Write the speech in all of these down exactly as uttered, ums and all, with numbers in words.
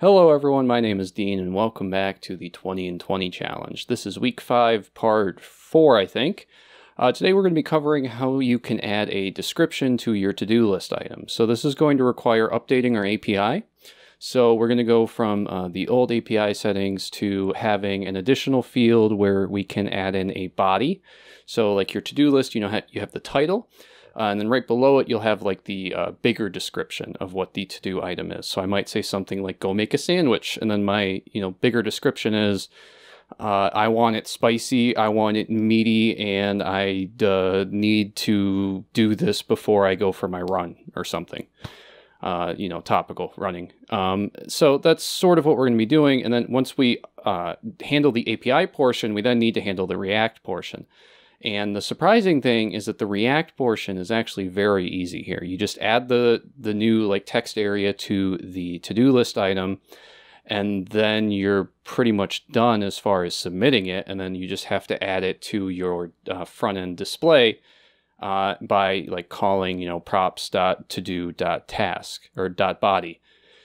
Hello everyone, my name is Dean and welcome back to the twenty in twenty challenge. This is week five, part four, I think. Uh, today we're going to be covering how you can add a description to your to-do list item. So this is going to require updating our A P I. So we're going to go from uh, the old A P I settings to having an additional field where we can add in a body. So like your to-do list, you know, you have the title. Uh, and then right below it, you'll have like the uh, bigger description of what the to-do item is. So I might say something like, go make a sandwich. And then my, you know, bigger description is, uh, I want it spicy, I want it meaty, and I uh, need to do this before I go for my run or something. Uh, you know, topical running. Um, so that's sort of what we're going to be doing. And then once we uh, handle the A P I portion, we then need to handle the React portion. And the surprising thing is that the React portion is actually very easy here. You just add the, the new like text area to the to-do list item, and then you're pretty much done as far as submitting it. And then you just have to add it to your uh, front end display uh, by like calling, you know, props.todo.task or .body.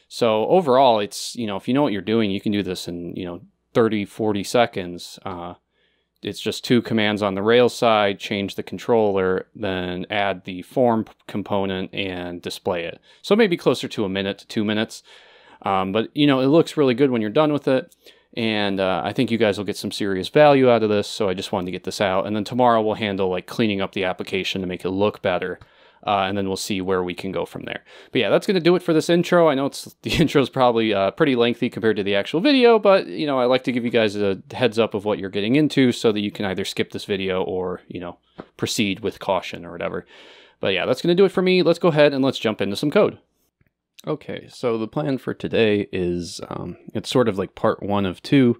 So overall, it's, you know, if you know what you're doing, you can do this in, you know, thirty, forty seconds. Uh, It's just two commands on the Rails side, change the controller, then add the form component and display it. So maybe closer to a minute to two minutes. Um, but, you know, it looks really good when you're done with it. And uh, I think you guys will get some serious value out of this. So I just wanted to get this out. And then tomorrow we'll handle like cleaning up the application to make it look better. Uh, and then we'll see where we can go from there. But yeah, that's going to do it for this intro. I know it's, the intro is probably uh, pretty lengthy compared to the actual video, but, you know, I like to give you guys a heads up of what you're getting into so that you can either skip this video or, you know, proceed with caution or whatever. But yeah, that's going to do it for me. Let's go ahead and let's jump into some code. Okay, so the plan for today is um, it's sort of like part one of two.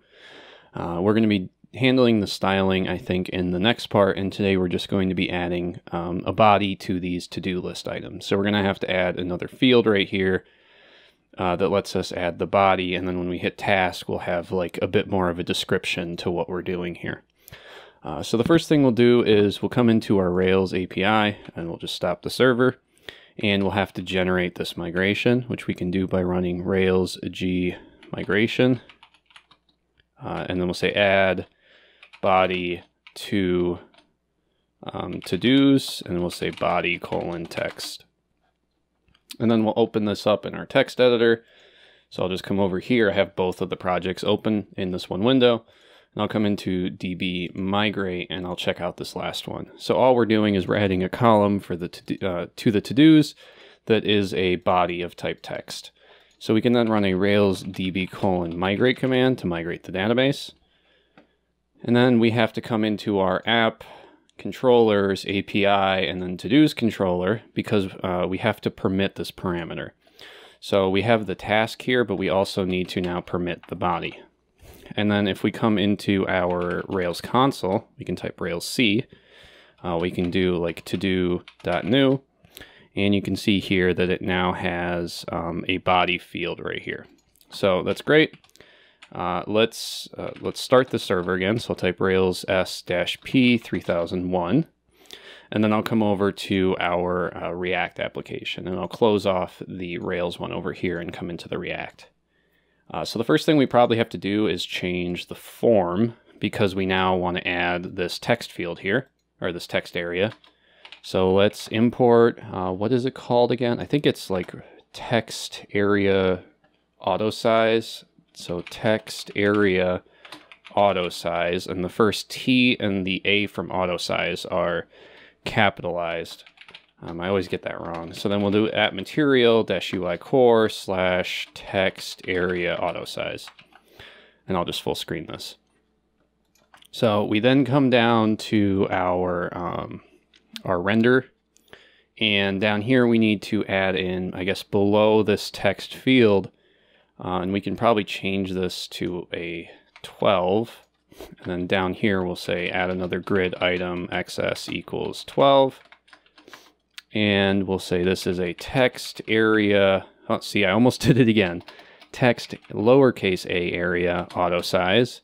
Uh, we're going to be handling the styling, I think, in the next part, and today we're just going to be adding um, a body to these to-do list items. So we're going to have to add another field right here uh, that lets us add the body, and then when we hit task, we'll have like a bit more of a description to what we're doing here. Uh, so the first thing we'll do is we'll come into our Rails A P I, and we'll just stop the server, and we'll have to generate this migration, which we can do by running Rails G migration, uh, and then we'll say add body to um, to-dos, and we'll say body colon text. And then we'll open this up in our text editor. So I'll just come over here. I have both of the projects open in this one window. And I'll come into D B migrate, and I'll check out this last one. So all we're doing is we're adding a column for the to, uh, to the to-dos that is a body of type text. So we can then run a Rails D B colon migrate command to migrate the database. And then we have to come into our app controllers A P I and then to-dos controller because uh, we have to permit this parameter. So we have the task here, but we also need to now permit the body. And then if we come into our Rails console, we can type Rails C. Uh, we can do like to-do.new, and you can see here that it now has um, a body field right here. So that's great. Uh, let's uh, let's start the server again. So I'll type Rails S-P three thousand one, and then I'll come over to our uh, React application, and I'll close off the Rails one over here and come into the React. Uh, so the first thing we probably have to do is change the form because we now want to add this text field here, or this text area. So let's import, uh, what is it called again? I think it's like TextareaAutosize. So text area auto size, and the first T and the A from auto size are capitalized. Um, I always get that wrong. So then we'll do at material-U I core slash text area auto size. And I'll just full screen this. So we then come down to our, um, our render. And down here we need to add in, I guess, below this text field, Uh, and we can probably change this to a twelve. And then down here, we'll say add another grid item X S equals twelve. And we'll say this is a text area. Oh, see, I almost did it again. Text lowercase a area auto size.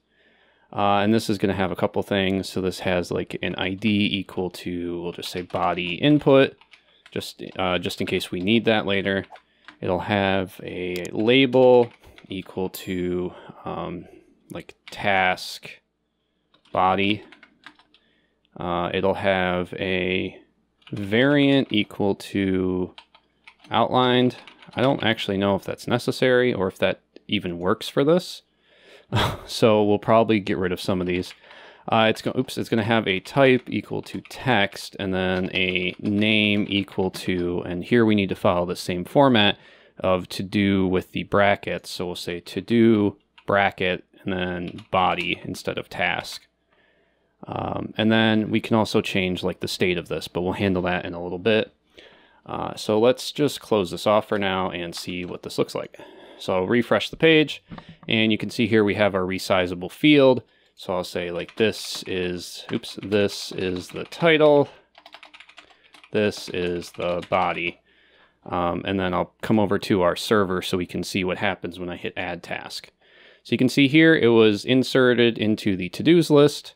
Uh, and this is going to have a couple things. So this has like an I D equal to, we'll just say body input, just, uh, just in case we need that later. It'll have a label equal to um, like task body. Uh, it'll have a variant equal to outlined. I don't actually know if that's necessary or if that even works for this. So we'll probably get rid of some of these. Uh, it's going. Oops. It's going to have a type equal to text, and then a name equal to. And here we need to follow the same format of to do with the brackets. So we'll say to do bracket and then body instead of task. Um, and then we can also change like the state of this, but we'll handle that in a little bit. Uh, so let's just close this off for now and see what this looks like. So I'll refresh the page, and you can see here we have our resizable field. So I'll say like this is, oops, this is the title, this is the body. Um, and then I'll come over to our server so we can see what happens when I hit add task. So you can see here it was inserted into the to-dos list.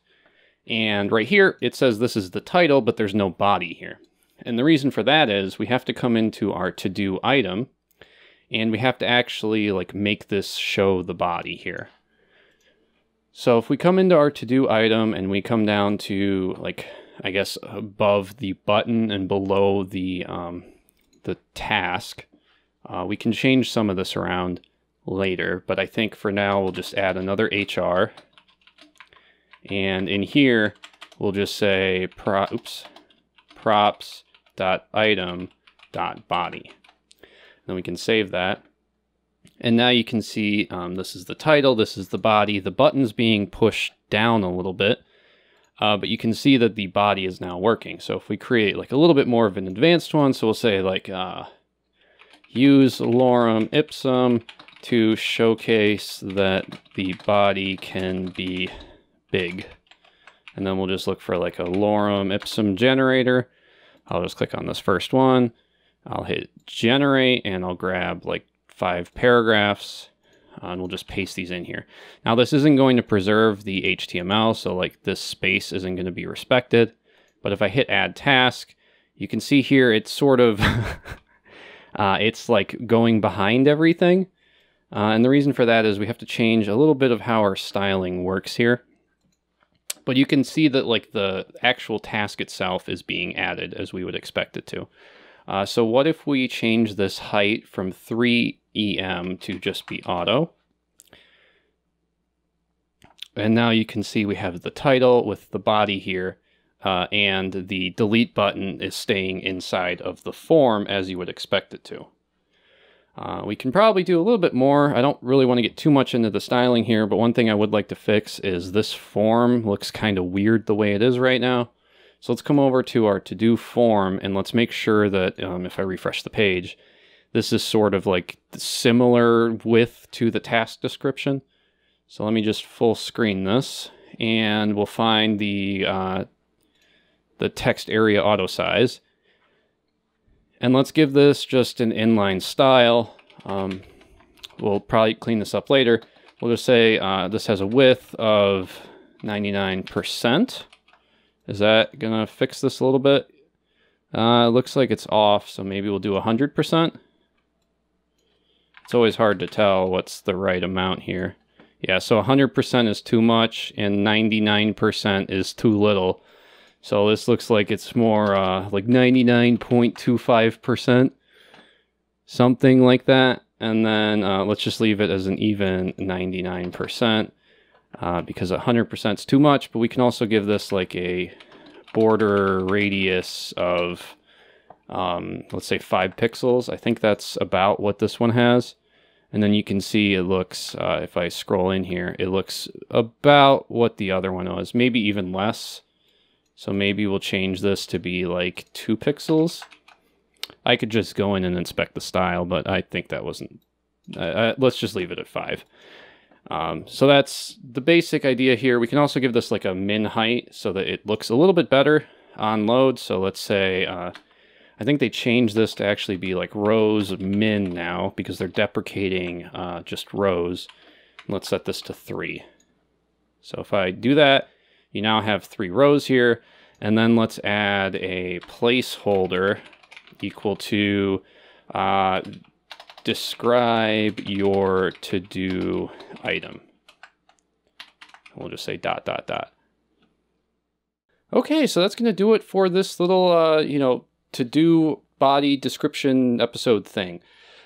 And right here it says this is the title, but there's no body here. And the reason for that is we have to come into our to-do item, and we have to actually like make this show the body here. So if we come into our to-do item and we come down to like, I guess above the button and below the, um, the task, uh, we can change some of this around later, but I think for now we'll just add another H R. And in here, we'll just say pro, oops, props.item.body. Then we can save that. And now you can see um, this is the title, this is the body. The button's being pushed down a little bit, uh, but you can see that the body is now working. So if we create like a little bit more of an advanced one, so we'll say like uh, use lorem ipsum to showcase that the body can be big. And then we'll just look for like a lorem ipsum generator. I'll just click on this first one. I'll hit generate, and I'll grab like five paragraphs, uh, and we'll just paste these in here. Now this isn't going to preserve the H T M L, so like this space isn't going to be respected. But if I hit add task, you can see here it's sort of, uh, it's like going behind everything. Uh, and the reason for that is we have to change a little bit of how our styling works here. But you can see that like the actual task itself is being added as we would expect it to. Uh, so what if we change this height from three E M to just be auto? And now you can see we have the title with the body here, uh, and the delete button is staying inside of the form as you would expect it to. Uh, we can probably do a little bit more. I don't really want to get too much into the styling here, but one thing I would like to fix is this form looks kind of weird the way it is right now. So let's come over to our to-do form, and let's make sure that um, if I refresh the page, this is sort of like similar width to the task description. So let me just full screen this, and we'll find the, uh, the text area auto size. And let's give this just an inline style. Um, we'll probably clean this up later. We'll just say uh, this has a width of ninety-nine percent. Is that gonna fix this a little bit? Uh, looks like it's off, so maybe we'll do one hundred percent. It's always hard to tell what's the right amount here. Yeah, so one hundred percent is too much, and ninety-nine percent is too little. So this looks like it's more uh, like ninety-nine point two five percent, something like that. And then uh, let's just leave it as an even ninety-nine percent. Uh, because one hundred percent is too much, but we can also give this like a border radius of, um, let's say five pixels. I think that's about what this one has. And then you can see it looks, uh, if I scroll in here, it looks about what the other one was, maybe even less. So maybe we'll change this to be like two pixels. I could just go in and inspect the style, but I think that wasn't, uh, uh, let's just leave it at five. Um, so that's the basic idea here. We can also give this like a min height so that it looks a little bit better on load. So let's say, uh, I think they changed this to actually be like rows min now because they're deprecating uh, just rows. Let's set this to three. So if I do that, you now have three rows here. And then let's add a placeholder equal to uh, describe your to-do item. We'll just say dot, dot, dot. Okay, so that's going to do it for this little, uh, you know, to-do body description episode thing.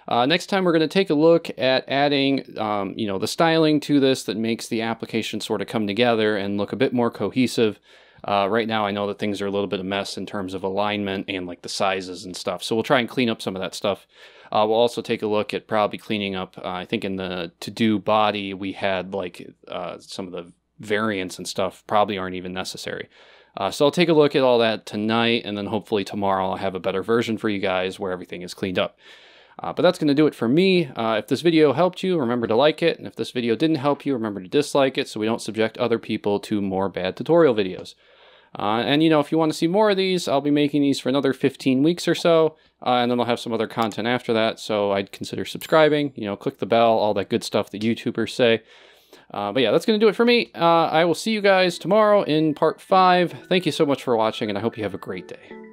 Uh, next time, we're going to take a look at adding, um, you know, the styling to this that makes the application sort of come together and look a bit more cohesive. Uh, right now, I know that things are a little bit of a mess in terms of alignment and like the sizes and stuff. So we'll try and clean up some of that stuff. Uh, we'll also take a look at probably cleaning up. Uh, I think in the to-do body, we had like uh, some of the variants and stuff probably aren't even necessary. Uh, so I'll take a look at all that tonight, and then hopefully tomorrow I'll have a better version for you guys where everything is cleaned up. Uh, but that's going to do it for me. Uh, if this video helped you, remember to like it. And if this video didn't help you, remember to dislike it so we don't subject other people to more bad tutorial videos. Uh, and, you know, if you want to see more of these, I'll be making these for another fifteen weeks or so. Uh, and then I'll have some other content after that. So I'd consider subscribing, you know, click the bell, all that good stuff that YouTubers say. Uh, but yeah, that's going to do it for me. Uh, I will see you guys tomorrow in part five. Thank you so much for watching, and I hope you have a great day.